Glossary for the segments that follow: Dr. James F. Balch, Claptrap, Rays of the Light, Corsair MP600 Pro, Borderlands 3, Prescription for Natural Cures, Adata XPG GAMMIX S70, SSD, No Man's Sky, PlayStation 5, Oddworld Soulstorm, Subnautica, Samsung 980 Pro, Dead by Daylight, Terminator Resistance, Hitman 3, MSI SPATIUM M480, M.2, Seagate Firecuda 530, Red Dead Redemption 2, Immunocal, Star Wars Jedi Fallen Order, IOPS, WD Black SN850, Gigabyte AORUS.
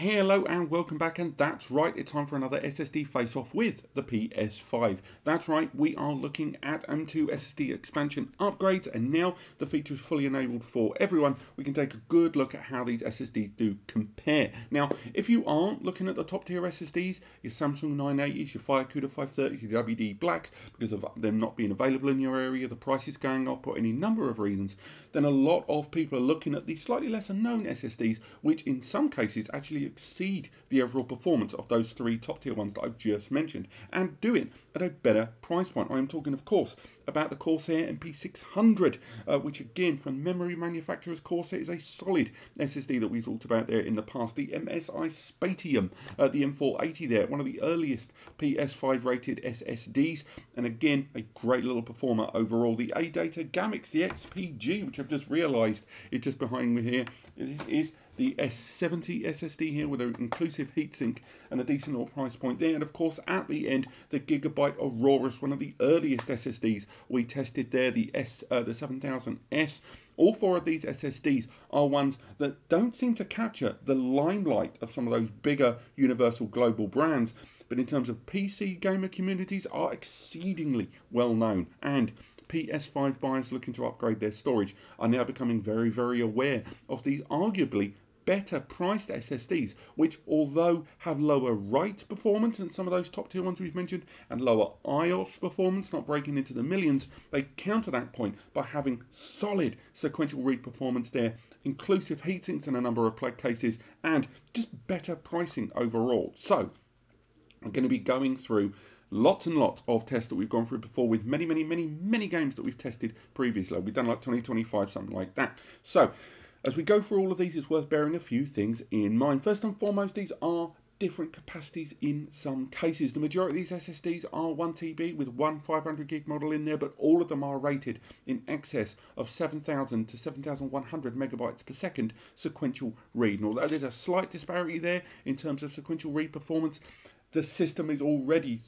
Hello and welcome back, and that's right, it's time for another SSD face-off with the PS5. That's right, we are looking at M2 SSD expansion upgrades, and now the feature is fully enabled for everyone. We can take a good look at how these SSDs do compare. Now, if you aren't looking at the top tier SSDs, your Samsung 980s, your Firecuda 530s, your WD Blacks, because of them not being available in your area, the price is going up or any number of reasons, then a lot of people are looking at these slightly lesser known SSDs, which in some cases actually exceed the overall performance of those three top tier ones that I've just mentioned, and do it at a better price point. I am talking, of course, about the Corsair MP600, which again, from memory manufacturers, Corsair is a solid SSD that we talked about there in the past. The MSI SPATIUM, the M480 there, one of the earliest PS5 rated SSDs, and again, a great little performer overall. The Adata GAMMIX, the XPG, which I've just realised is just behind me here, is the S70 SSD here with an inclusive heatsink and a decent little price point there. And of course, at the end, the Gigabyte AORUS, one of the earliest SSDs we tested there, the 7000S. All four of these SSDs are ones that don't seem to capture the limelight of some of those bigger universal global brands, but in terms of PC gamer communities are exceedingly well known, and PS5 buyers looking to upgrade their storage are now becoming very, very aware of these arguably better priced SSDs, which although have lower write performance than some of those top tier ones we've mentioned, and lower IOPS performance, not breaking into the millions, they counter that point by having solid sequential read performance there, inclusive heatsinks in a number of plug cases, and just better pricing overall. So, I'm going to be going through lots and lots of tests that we've gone through before with many games that we've tested previously. We've done like 20, 25, something like that. So, as we go through all of these, it's worth bearing a few things in mind. First and foremost, these are different capacities in some cases. The majority of these SSDs are 1TB with one 500 gig model in there, but all of them are rated in excess of 7,000 to 7,100 megabytes per second sequential read. And although there's a slight disparity there in terms of sequential read performance, the system is already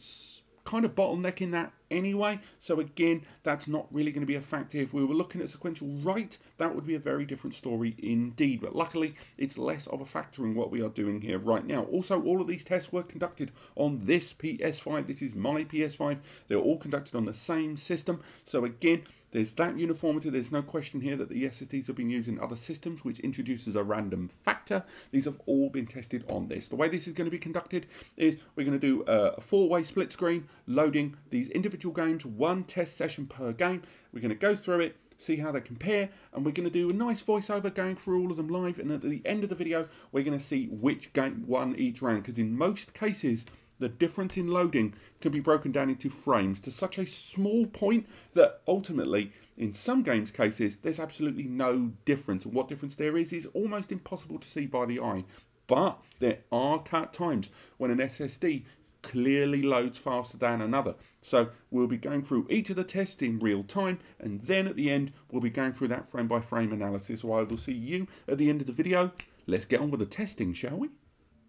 kind of bottlenecking that anyway, so again, that's not really going to be a factor. If we were looking at sequential write, that would be a very different story indeed, but luckily it's less of a factor in what we are doing here right now. Also, all of these tests were conducted on this PS5. This is my PS5. They're all conducted on the same system, so again, there's that uniformity. There's no question here that the SSDs have been used in other systems, which introduces a random factor. These have all been tested on this. The way this is going to be conducted is we're going to do a four-way split screen, loading these individual games, one test session per game. We're going to go through it, see how they compare, and we're going to do a nice voiceover going through all of them live, and at the end of the video, we're going to see which game won each round, because in most cases, the difference in loading can be broken down into frames to such a small point that ultimately, in some games cases, there's absolutely no difference. And what difference there is almost impossible to see by the eye. But there are times when an SSD clearly loads faster than another. So we'll be going through each of the tests in real time, and then at the end, we'll be going through that frame by frame analysis. So I will see you at the end of the video. Let's get on with the testing, shall we?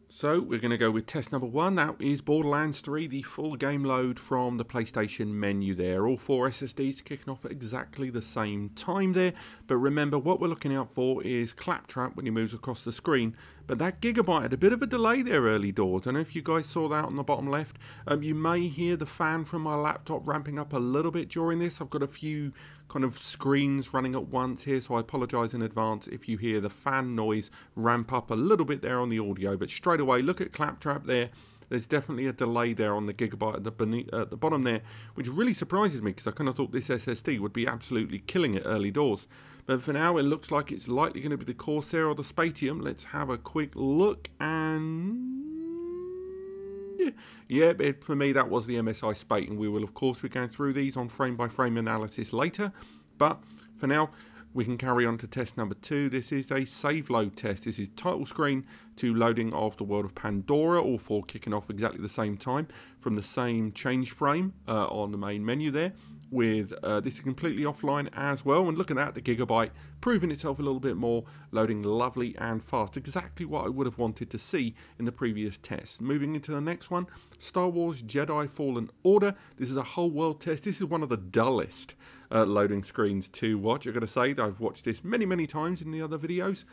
So we're going to go with test number one. That is Borderlands 3, the full game load from the PlayStation menu there. All four SSDs kicking off at exactly the same time there. But remember, what we're looking out for is Claptrap when he moves across the screen. But that Gigabyte had a bit of a delay there early doors. I don't know if you guys saw that on the bottom left. You may hear the fan from my laptop ramping up a little bit during this. I've got a few kind of screens running at once here, so I apologise in advance if you hear the fan noise ramp up a little bit there on the audio. But straight away, look at Claptrap there. There's definitely a delay there on the Gigabyte at the bottom there, which really surprises me, because I kind of thought this SSD would be absolutely killing it early doors. But for now, it looks like it's likely going to be the Corsair or the Spatium. Let's have a quick look, and yeah, but for me, that was the MSI Spatium. We will, of course, be going through these on frame by frame analysis later, but for now, we can carry on to test number two. This is a save load test. This is title screen to loading of the world of Pandora, all four kicking off exactly the same time from the same change frame on the main menu there, with this is completely offline as well. And look at that, the Gigabyte proving itself a little bit more, loading lovely and fast. Exactly what I would have wanted to see in the previous test. Moving into the next one, Star Wars Jedi Fallen Order. This is a whole world test. This is one of the dullest loading screens to watch. I've got to say, I've watched this many times in the other videos.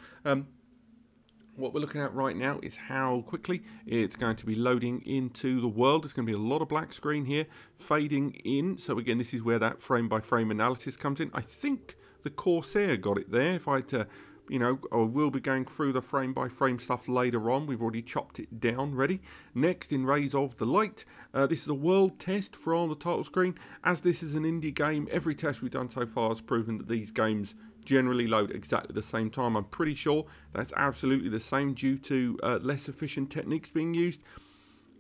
what we're looking at right now is how quickly it's going to be loading into the world. There's going to be a lot of black screen here fading in. So again, this is where that frame by frame analysis comes in. I think the Corsair got it there. If I had to, you know, I will be going through the frame by frame stuff later on. We've already chopped it down ready. Next, in Rays of the Light, this is a world test from the title screen. As this is an indie game, every test we've done so far has proven that these games generally load exactly the same time. I'm pretty sure that's absolutely the same due to less efficient techniques being used.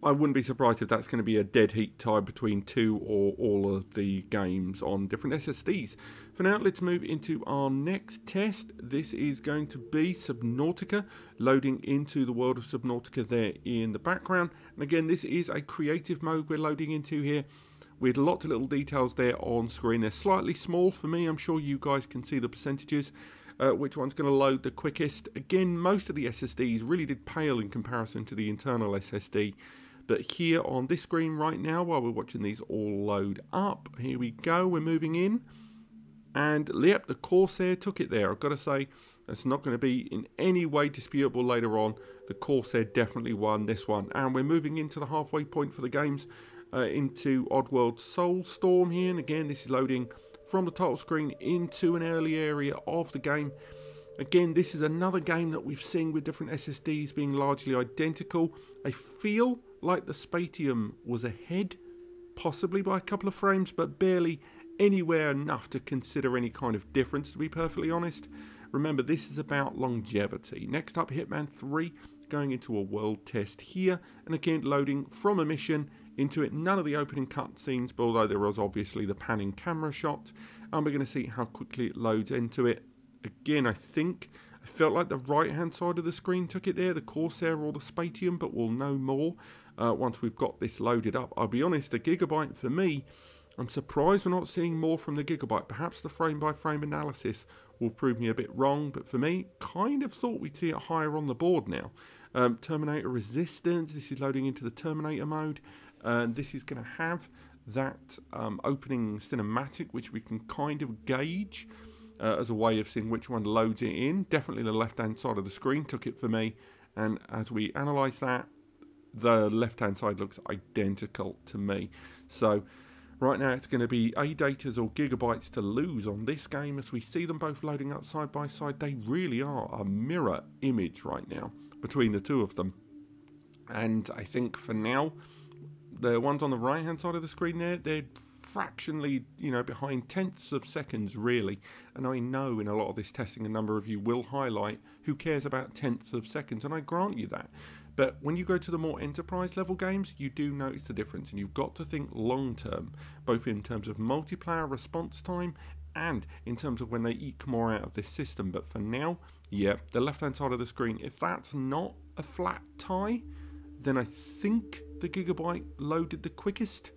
I wouldn't be surprised if that's going to be a dead heat tie between two or all of the games on different SSDs. For now, let's move into our next test. This is going to be Subnautica, loading into the world of Subnautica there in the background. And again, this is a creative mode we're loading into here, with lots of little details there on screen. They're slightly small for me. I'm sure you guys can see the percentages, which one's going to load the quickest. Again, most of the SSDs really did pale in comparison to the internal SSD. But here on this screen right now, while we're watching these all load up, here we go, we're moving in. And yep, the Corsair took it there. I've got to say, that's not going to be in any way disputable later on. The Corsair definitely won this one. And we're moving into the halfway point for the games. Into Oddworld Soulstorm here, and again this is loading from the title screen into an early area of the game. Again, this is another game that we've seen with different SSDs being largely identical. I feel like the Spatium was ahead, possibly by a couple of frames, but barely anywhere enough to consider any kind of difference, to be perfectly honest. Remember, this is about longevity. Next up, Hitman 3, going into a world test here, and again loading from a mission into it. None of the opening cutscenes, but although there was obviously the panning camera shot, and we're going to see how quickly it loads into it. Again, I felt like the right-hand side of the screen took it there, the Corsair or the Spatium, but we'll know more once we've got this loaded up. I'll be honest, the Gigabyte for me, I'm surprised we're not seeing more from the Gigabyte. Perhaps the frame-by-frame analysis will prove me a bit wrong, but for me, kind of thought we'd see it higher on the board now. Terminator Resistance, this is loading into the Terminator mode. This is going to have that opening cinematic, which we can kind of gauge as a way of seeing which one loads it in. Definitely the left-hand side of the screen took it for me, and as we analyse that, the left-hand side looks identical to me. So right now it's going to be A-datas or gigabytes to lose on this game. As we see them both loading up side by side, they really are a mirror image right now between the two of them. And I think for now, the ones on the right-hand side of the screen there, they're fractionally, you know, behind tenths of seconds, really. And I know in a lot of this testing, a number of you will highlight, who cares about tenths of seconds? And I grant you that. But when you go to the more enterprise-level games, you do notice the difference. And you've got to think long-term, both in terms of multiplayer response time and in terms of when they eke more out of this system. But for now, yeah, the left-hand side of the screen, if that's not a flat tie, then I think the Gigabyte loaded the quickest,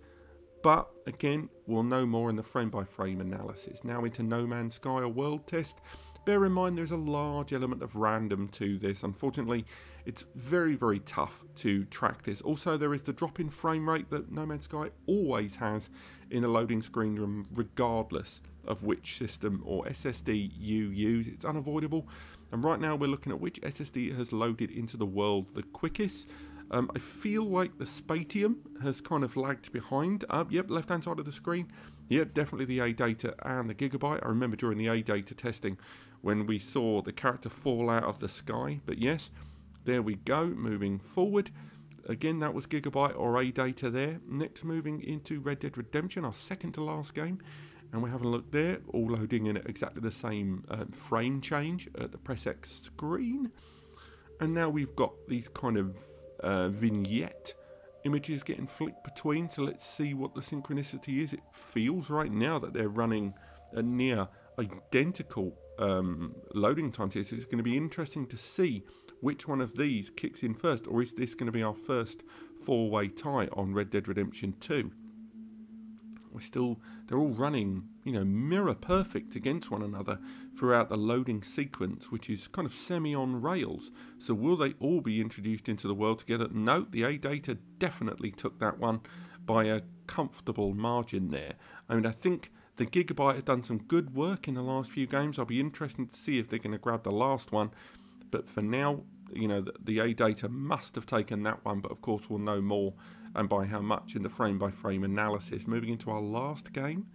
but again, we'll know more in the frame-by-frame analysis. Now into No Man's Sky, a world test. Bear in mind there's a large element of random to this. Unfortunately, it's very, very tough to track this. Also, there is the drop in frame rate that No Man's Sky always has in the loading screen, regardless of which system or SSD you use. It's unavoidable. And right now we're looking at which SSD has loaded into the world the quickest. I feel like the Spatium has kind of lagged behind. Yep, left-hand side of the screen. Yep, definitely the A-Data and the Gigabyte. I remember during the A-Data testing when we saw the character fall out of the sky. But yes, there we go, moving forward. Again, that was Gigabyte or A-Data there. Next, moving into Red Dead Redemption, our second to last game. And we're having a look there, all loading in at exactly the same frame change at the Press X screen. And now we've got these kind of vignette images getting flicked between, so let's see what the synchronicity is. It feels right now that they're running a near identical loading times here, so it's going to be interesting to see which one of these kicks in first, or is this going to be our first four-way tie on Red Dead Redemption 2? We're still, they're all running, you know, mirror perfect against one another throughout the loading sequence, which is kind of semi on rails. So will they all be introduced into the world together? No, the A-Data definitely took that one by a comfortable margin there. I mean, I think the Gigabyte have done some good work in the last few games. I'll be interested to see if they're going to grab the last one. But for now, you know, the AData must have taken that one, but of course we'll know more and by how much in the frame-by-frame analysis. Moving into our last game,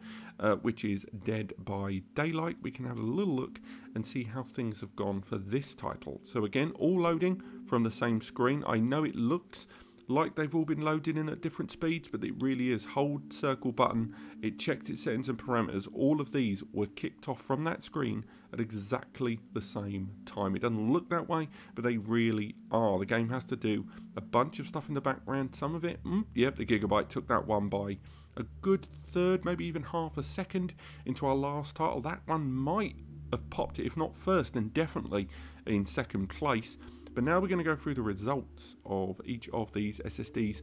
which is Dead by Daylight, we can have a little look and see how things have gone for this title. So again, all loading from the same screen. I know it looks like they've all been loaded in at different speeds, but it really is hold circle button. It checked its settings and parameters. All of these were kicked off from that screen at exactly the same time. It doesn't look that way, but they really are. The game has to do a bunch of stuff in the background. Some of it, yep, the Gigabyte took that one by a good third, maybe even half a second. Into our last title, that one might have popped it, if not first, then definitely in second place. But now we're going to go through the results of each of these SSDs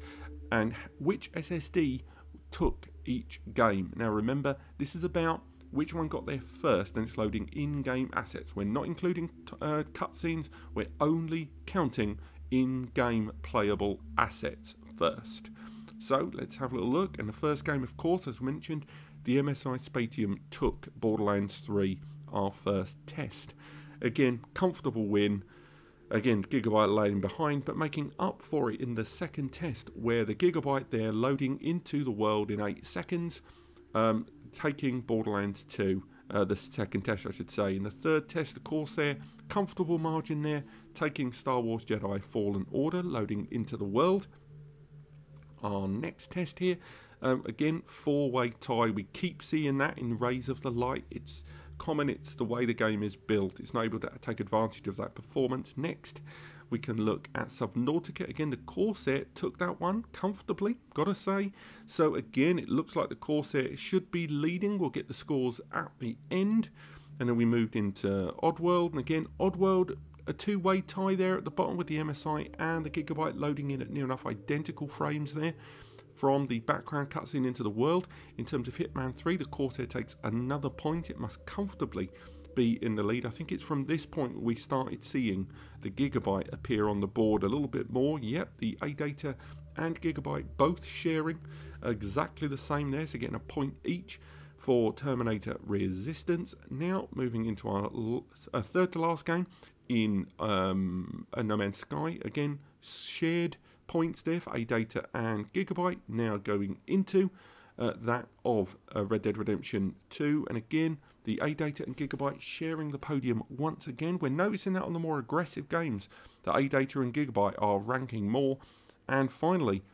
and which SSD took each game. Now remember, this is about which one got there first, and it's loading in-game assets. We're not including cutscenes, we're only counting in-game playable assets first. So let's have a little look, and the first game, of course, as mentioned, the MSI Spatium took Borderlands 3, our first test. Again, comfortable win. Again, Gigabyte laying behind, but making up for it in the second test, where the Gigabyte there loading into the world in 8 seconds, taking Borderlands 2, the second test I should say. In the third test, the Corsair, comfortable margin there, taking Star Wars Jedi Fallen Order, loading into the world. Our next test here, again, four-way tie. We keep seeing that in Rays of the Light. It's common, it's the way the game is built. It's not able to take advantage of that performance. Next, we can look at Subnautica. Again, the Corsair took that one comfortably, gotta say. So again, it looks like the Corsair should be leading. We'll get the scores at the end. And then we moved into Oddworld. And again, Oddworld, a two-way tie there at the bottom with the MSI and the Gigabyte loading in at near enough identical frames there. From the background cutscene into the world. In terms of Hitman 3, the Corsair takes another point. It must comfortably be in the lead. I think it's from this point we started seeing the Gigabyte appear on the board a little bit more. Yep, the AData and Gigabyte both sharing exactly the same there, so getting a point each for Terminator Resistance. Now moving into our third to last game in No Man's Sky. Again, shared points there for AData and Gigabyte, now going into that of Red Dead Redemption 2. And again, the AData and Gigabyte sharing the podium once again. We're noticing that on the more aggressive games, that AData and Gigabyte are ranking more. And finally,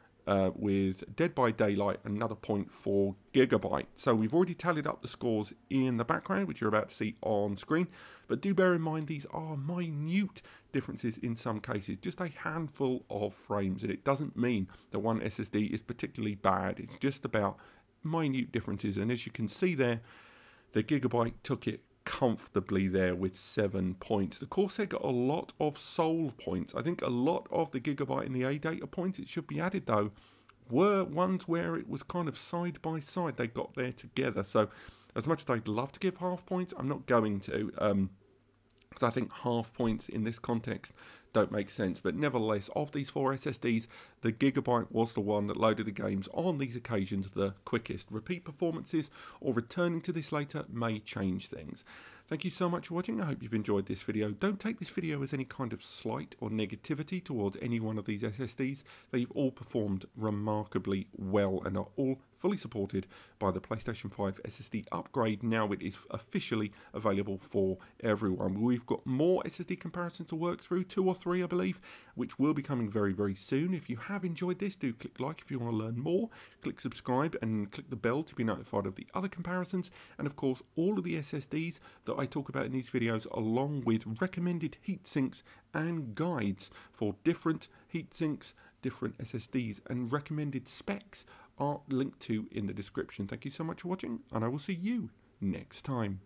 with Dead by Daylight, another point for Gigabyte. So we've already tallied up the scores in the background, which you're about to see on screen, but do bear in mind these are minute differences in some cases, just a handful of frames, and it doesn't mean that one SSD is particularly bad. It's just about minute differences, and as you can see there, the Gigabyte took it comfortably there with 7 points. The Corsair got a lot of soul points. I think a lot of the Gigabyte and the AData points, it should be added though, were ones where it was kind of side by side. They got there together. So as much as I'd love to give half points, I'm not going to, because I think half points in this context don't make sense. But nevertheless, of these four SSDs, the Gigabyte was the one that loaded the games on these occasions the quickest. Repeat performances or returning to this later may change things. Thank you so much for watching. I hope you've enjoyed this video. Don't take this video as any kind of slight or negativity towards any one of these SSDs. They've all performed remarkably well and are all fully supported by the PlayStation 5 SSD upgrade. Now it is officially available for everyone. We've got more SSD comparisons to work through, 2 or 3 I believe, which will be coming very, very soon. If you have enjoyed this, do click like if you want to learn more. Click subscribe and click the bell to be notified of the other comparisons. And of course, all of the SSDs that I talk about in these videos, along with recommended heat sinks and guides for different heat sinks, different SSDs, and recommended specs, are linked to in the description. Thank you so much for watching, and I will see you next time.